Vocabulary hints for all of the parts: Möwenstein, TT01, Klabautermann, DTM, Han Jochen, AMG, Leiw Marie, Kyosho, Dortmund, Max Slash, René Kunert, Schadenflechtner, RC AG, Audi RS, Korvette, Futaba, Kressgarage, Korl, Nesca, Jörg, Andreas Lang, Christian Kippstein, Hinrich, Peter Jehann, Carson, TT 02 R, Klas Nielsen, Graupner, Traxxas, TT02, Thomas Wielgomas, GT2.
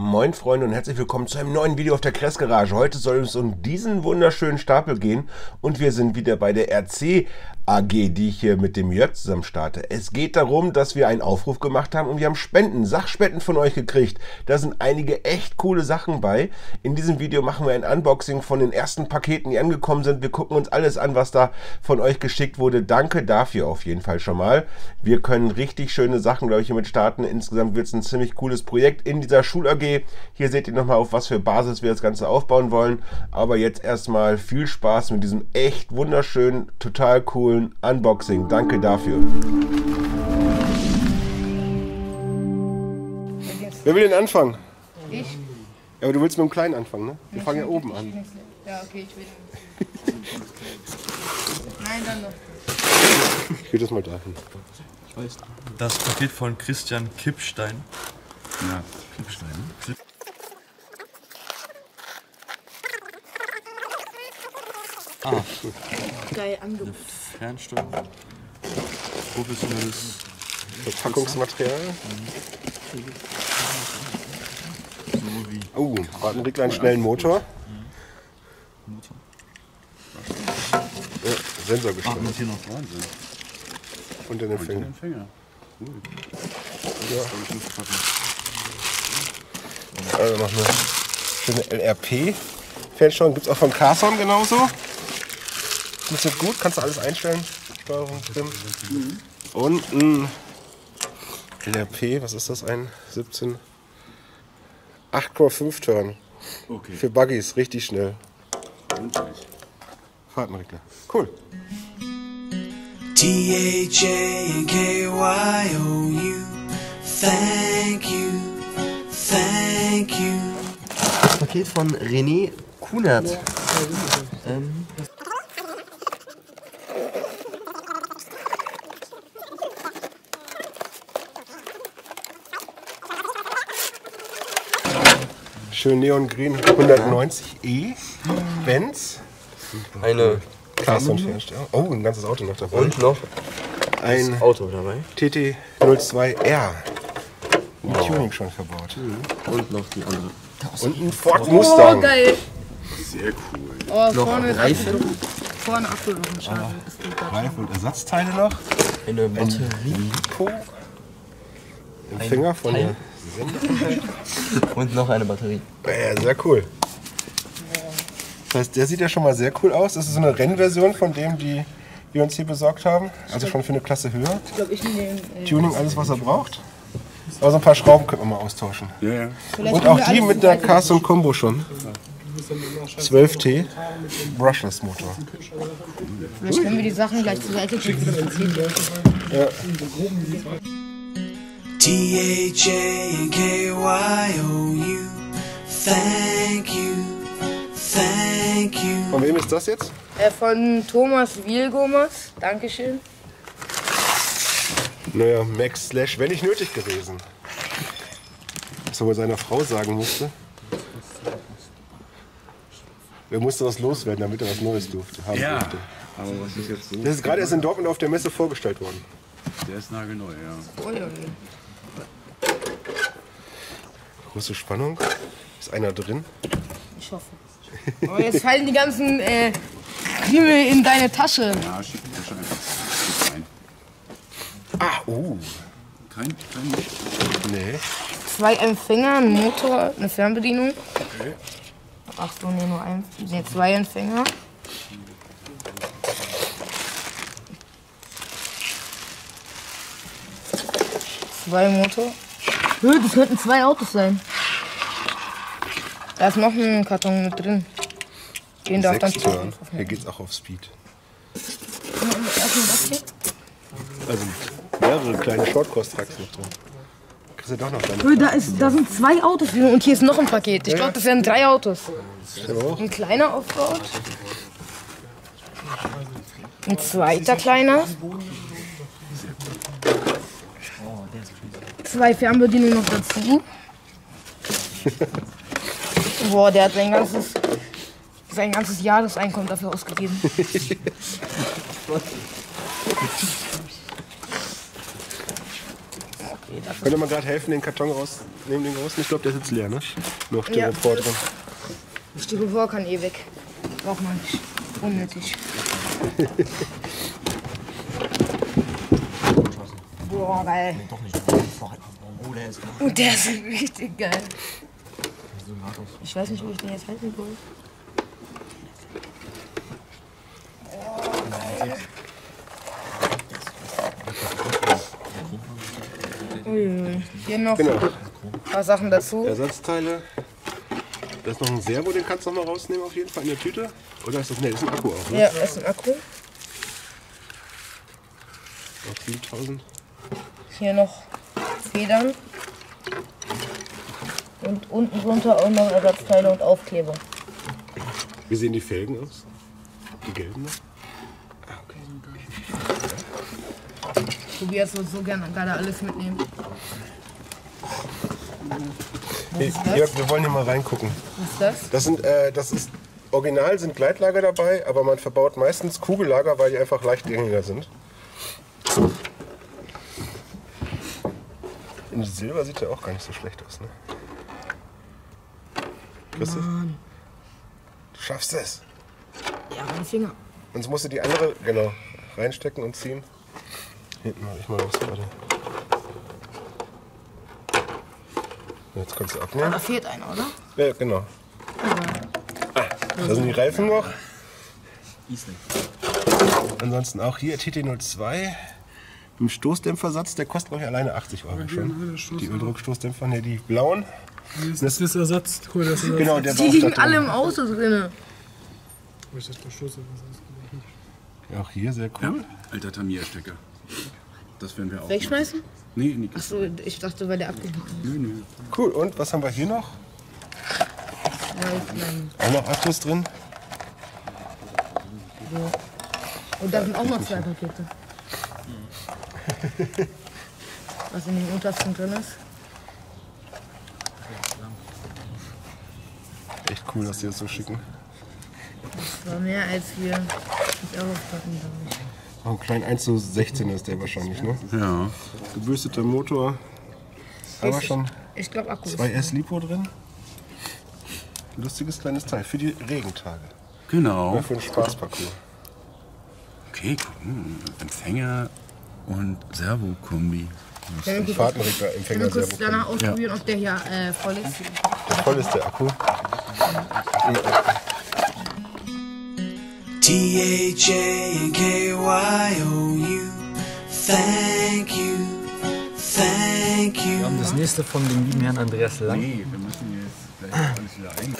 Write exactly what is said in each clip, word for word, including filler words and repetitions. Moin Freunde und herzlich willkommen zu einem neuen Video auf der Kressgarage. Heute soll es um diesen wunderschönen Stapel gehen und wir sind wieder bei der R C A G, die ich hier mit dem Jörg zusammen starte. Es geht darum, dass wir einen Aufruf gemacht haben und wir haben Spenden, Sachspenden von euch gekriegt. Da sind einige echt coole Sachen bei. In diesem Video machen wir ein Unboxing von den ersten Paketen, die angekommen sind. Wir gucken uns alles an, was da von euch geschickt wurde. Danke dafür auf jeden Fall schon mal. Wir können richtig schöne Sachen, glaube ich, hiermit starten. Insgesamt wird es ein ziemlich cooles Projekt in dieser Schul-A G. Hier seht ihr nochmal, auf was für Basis wir das Ganze aufbauen wollen. Aber jetzt erstmal viel Spaß mit diesem echt wunderschönen, total coolen Unboxing. Danke dafür. Wer will denn anfangen? Ich. Ja, aber du willst mit dem Kleinen anfangen, ne? Wir fangen ja oben an. Ja, okay, ich will. Nein, dann noch. Ich will das mal dahin. Ich weiß. Das Paket von Christian Kippstein. Ja, Kippstein. Ah. Geil angebracht. Fernsteuerung. Professionelles Verpackungsmaterial. Oh, warten wir einen schnellen Motor. Motor. Ja, Sensor gesteuert. Ach, hier noch Wahnsinn. Und den Empfänger. Und den Empfänger. Cool. Ja. Also noch eine schöne L R P Fernsteuerung, gibt es auch von Carson genauso. Funktioniert gut, kannst du alles einstellen. Steuerung drin. Mhm. Und ein L R P, was ist das? Ein siebzehn acht Komma fünf Turn. Okay. Für Buggies, richtig schnell. Fahrtenregler. Cool. T H A N K Y O U. Thank you. Thank you. Das Paket von René Kunert. Ja, ja, ähm. Schön neongrün, hundertneunzig E, Benz. Eine Carson Fernsteuerung. Oh, ein ganzes Auto noch dabei. Und noch ein Auto dabei. T T null zwei R. Wow. Tuning schon verbaut. Mhm. Und noch die andere. Und ein Ford oh, Mustang. Geil. Sehr cool. Oh, noch vorne Reifen. Vorne Apfel noch ein Schaden. Ah, Reifen und Ersatzteile noch. Eine Batterie. Ein Empfänger von der Sendung. Und noch eine Batterie. Ja, sehr cool. Das heißt, der sieht ja schon mal sehr cool aus. Das ist so eine Rennversion von dem, die wir uns hier besorgt haben. Also schon für eine Klasse höher. Ich glaub, ich nehme, äh, Tuning, alles was er braucht. Aber so ein paar Schrauben können wir mal austauschen. Yeah. Und auch die mit der Carson Combo schon. zwölf T Brushless Motor. Vielleicht können wir die Sachen gleich zur Seite schicken, wie das passieren wird. Ja. T H A N K Y O U. Thank you. Thank you. Von wem ist das jetzt? Äh, von Thomas Wielgomas. Dankeschön. Naja, Max Slash, wenn nicht nötig gewesen. Was er wohl seiner Frau sagen musste. Er musste was loswerden, damit er was Neues durfte, haben ja, durfte. Aber was ist jetzt so? Das ist gerade erst in Dortmund auf der Messe vorgestellt worden. Der ist nagelneu, ja. Große Spannung. Ist einer drin? Ich hoffe. Aber jetzt fallen die ganzen äh, Krümel in deine Tasche. Ja, schick die Tasche einfach rein. Ah, oh. Kein, kein nee. Zwei Empfänger, ein Motor, eine Fernbedienung. Okay. Ach so, nee, nur ein. Nee, zwei Empfänger. Zwei Motor. Hö, das könnten zwei Autos sein. Da ist noch ein Karton mit drin. Den darf dann Turn. Hier geht's auch auf Speed. Also mehrere kleine Shortcourse-Traxxas noch drin. Kriegst du doch noch deine da, ist, da sind zwei Autos und hier ist noch ein Paket. Ich glaube, das wären drei Autos. Ein kleiner Offroad. Ein zweiter kleiner. Zwei Fernbedienungen noch dazu. Boah, der hat sein ganzes, sein ganzes Jahreseinkommen dafür ausgegeben. Nee, könnte man gerade helfen, den Karton rausnehmen, den großen? Ich glaube, der ist jetzt leer, ne? Nur Styropor ja. drin. Styropor kann eh weg. Braucht man nicht. Unnötig. Boah, geil. Nee, doch nicht. Oh, der ist, oh, der ist richtig geil. Ich weiß nicht, wo ich den jetzt halten soll. Uiuiui. Hier noch genau. ein paar Sachen dazu. Ersatzteile. Da ist noch ein Servo, den kannst du noch mal rausnehmen auf jeden Fall in der Tüte. Oder ist das, ne, das ist ein Akku auch, ne? Ja, das ist ein Akku. Auf siebentausend. Hier noch Federn. Und unten drunter auch noch Ersatzteile und Aufkleber. Wie sehen die Felgen aus? Die gelben noch? Tobias würde so gerne gerade alles mitnehmen. Hey, Jörg, wir wollen hier mal reingucken. Was ist das? Das sind, äh, das ist, original sind Gleitlager dabei, aber man verbaut meistens Kugellager, weil die einfach leichtgängiger sind. In Silber sieht ja auch gar nicht so schlecht aus, ne? Chris, du schaffst es. Ja, meine Finger. Sonst musst du die andere, genau, reinstecken und ziehen. Hinten mache ich mal was, warte. Jetzt kannst du abnehmen. Da fehlt einer, oder? Ja, genau. Ah, da sind die Reifen noch. Ansonsten auch hier T T null zwei. Im Stoßdämpfersatz, der kostet glaube ich alleine achtzig Euro schon. Die Öldruckstoßdämpfer, ne, die blauen. Das ist das Ersatz. Genau, der die liegen alle im Auto drin. Ja, auch hier sehr cool. Alter Tamiya-Stecker. Das werden wir auch. Wegschmeißen? Nee, nicht. Achso, ich dachte, weil der abgehängt ist. Nee, nee. Cool, und was haben wir hier noch? Auch noch Akkus drin. So. Und da sind auch noch zwei Pakete. Was in dem untersten drin ist. Echt cool, dass die das so schicken. Das war mehr als wir nicht aufpacken damit. Auch ein kleiner eins zu sechzehn ist der wahrscheinlich, ne? Ja. Gebürsteter Motor. Aber schon ich glaub, Akku zwei S Lipo drin. Lustiges kleines Teil für die Regentage. Genau. Oder für den Spaßparcours. Okay, Empfänger und Servo-Kombi. Fahrtenregler, Empfänger und Servo-Kombi. Ich will kurz danach ausprobieren, ja. ob der hier äh, voll ist. Der voll ist der Akku. Ja. T H A N K Y O U, thank you, thank you. Wir haben das nächste von dem lieben Herrn Andreas Lang. Nee, wir müssen jetzt gleich alles wieder ein.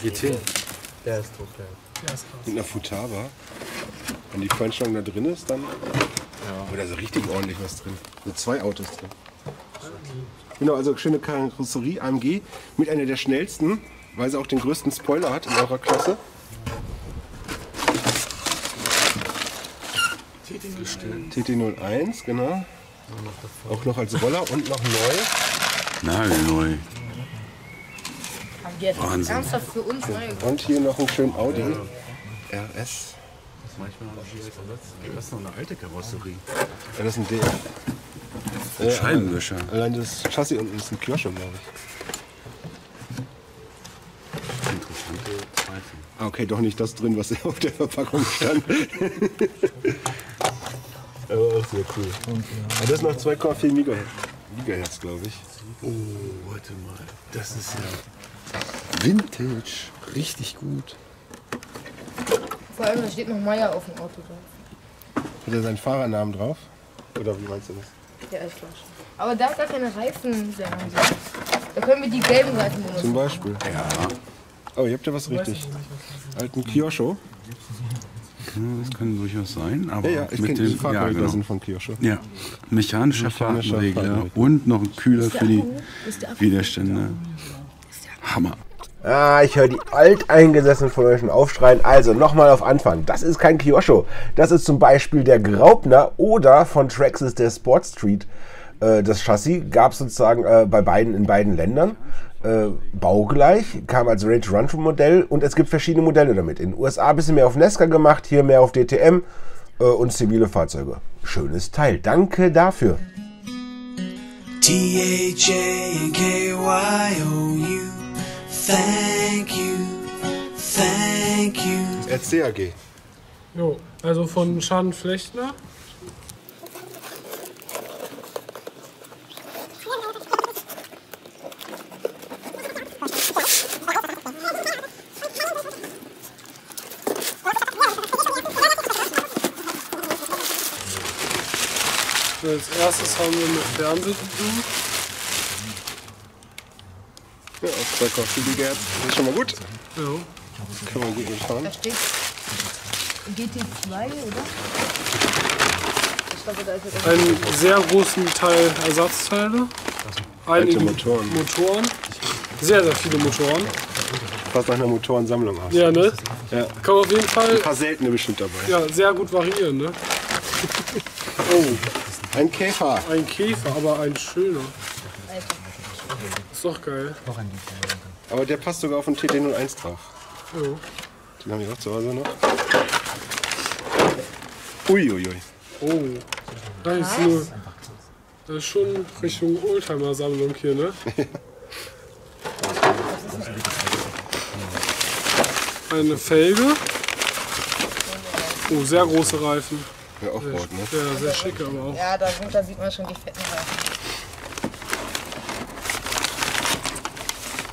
G T, der ist tot, der ist raus. Mit einer Futaba. Wenn die Feinstellung da drin ist, dann... Ja. Oder so richtig ordentlich was drin. So zwei Autos drin. Genau, also schöne Karosserie, A M G, mit einer der schnellsten, weil sie auch den größten Spoiler hat in eurer Klasse. T T null eins, genau. Auch noch als Roller und noch neu. Nagelneu. Wahnsinn. Ernsthaft für uns neu. Und hier noch einen schönen Audi R S. Manchmal habe ich das versetzt. Das ist noch eine alte Karosserie. Ja, das ist ein D F. Ja, Scheibenwischer. Allein das Chassis unten ist ein Kyosho, glaube ich. Interessante Reifen. Ah, okay, doch nicht das drin, was auf der Verpackung stand. Aber auch sehr cool. Aber das ist noch zwei Komma vier Gigahertz, glaube ich. Oh, warte mal. Das ist ja Vintage. Richtig gut. Vor allem, da steht noch Meier auf dem Auto drauf. Hat er seinen Fahrernamen drauf? Oder wie meinst du das? Ja, ich glaube schon. Aber da hat gar keine Reifen sein. Da können wir die gelben Reifen benutzen. Zum Beispiel. Ja. Oh, ihr habt ja was richtig. Alten Kyosho. Das kann durchaus sein, aber ja, ja, ich mit dem Fahrzeug ja, genau. von Kyosho. Ja, mechanischer Fahrtenregler und noch ein Kühler für die Widerstände. Hammer. Ah, ich höre die Alteingesessenen von euch schon aufschreien. Also nochmal auf Anfang. Das ist kein Kyosho. Das ist zum Beispiel der Graupner oder von Traxxas der Sport Street. Äh, das Chassis gab es sozusagen äh, bei beiden, in beiden Ländern. äh, baugleich, kam als Rage Run Modell und es gibt verschiedene Modelle damit. In den U S A ein bisschen mehr auf Nesca gemacht, hier mehr auf D T M äh, und zivile Fahrzeuge. Schönes Teil, danke dafür. T H A N K Y O U, thank you, thank you. R C A G. Jo, also von Schadenflechtner. Als erstes haben wir mit Fernseh zu tun. Ja, auf zwei Koffein-Gerd. Das ist schon mal gut. Ja. Das können wir gut mitfahren. Da steht G T zwei, oder? Ich glaube, da ist ja einen sehr großen Teil Ersatzteile. Einige Motoren. Motoren. Sehr, sehr viele Motoren. Fast nach einer Motorensammlung aus. Ja, ne? Ja. Kann auf jeden Fall. Ein paar seltene bestimmt dabei. Ja, sehr gut variieren, ne? Oh, ein Käfer. Ein Käfer, aber ein schöner. Ist doch geil. Aber der passt sogar auf den T T null eins drauf. Jo. Den haben wir auch zu Hause noch. Uiuiui. Ui, ui. Oh. Das ist, eine, das ist schon Richtung Oldtimer-Sammlung hier, ne? Eine Felge. Oh, sehr große Reifen. Ja, auch Board, ne? Ja, sehr schick, aber auch. Ja, da, gut, da sieht man schon die fetten Reifen.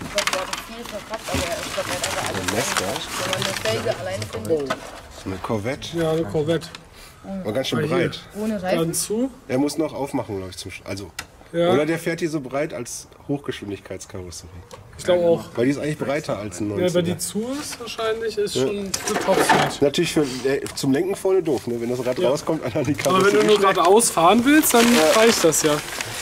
Ich glaube, da ist viel verpackt, aber ich glaube, da ist alles. Eine Nesca? Wenn man eine Felge ja. allein findet. Oh. Eine Korvette? Ja, eine Korvette. Aber ganz schön breit. Ohne Reifen? Zu? Er muss noch aufmachen, glaube ich, zum Sch also. Ja. Oder der fährt hier so breit als Hochgeschwindigkeitskarosserie. Ich glaube auch. Weil die ist eigentlich breiter als ein neunziger. Ja, weil die zu ist wahrscheinlich, ist ja. schon für Topspeed. Natürlich für, äh, zum Lenken vorne doof, ne? Wenn das Rad ja. rauskommt, einer die Karre. Aber wenn du nur geradeaus fahren willst, dann ja. reicht das ja.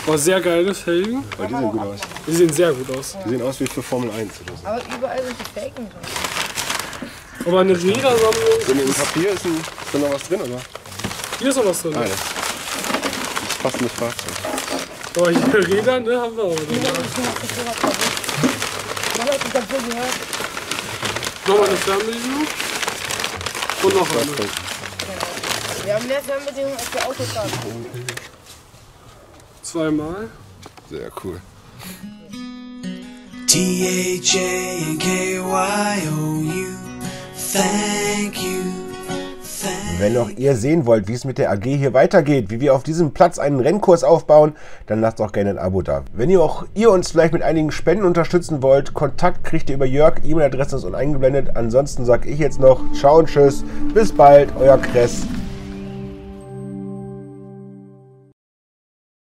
War sehr geile Felgen. Aber die sehen gut aus. Die sehen sehr gut aus. Ja. Die sehen aus wie für Formel eins oder so. Aber überall sind die Felgen drin. Aber eine Rädersammlung. Wenn im Papier ist, ein, ist da noch was drin, oder? Hier ist noch was drin. Ah, ja. Das passt mit Fahrzeug. Aber hier Räder, ne, haben wir auch. Nochmal eine Fernbedienung und noch eine. Wir haben mehr Fernbedienung als wir Autos haben. Zweimal. Sehr cool. T H A N K Y O U, thank you. Wenn auch ihr sehen wollt, wie es mit der A G hier weitergeht, wie wir auf diesem Platz einen Rennkurs aufbauen, dann lasst auch gerne ein Abo da. Wenn ihr auch ihr uns vielleicht mit einigen Spenden unterstützen wollt, Kontakt kriegt ihr über Jörg, E-Mail-Adresse ist unten eingeblendet. Ansonsten sage ich jetzt noch, ciao und tschüss, bis bald, euer Kress.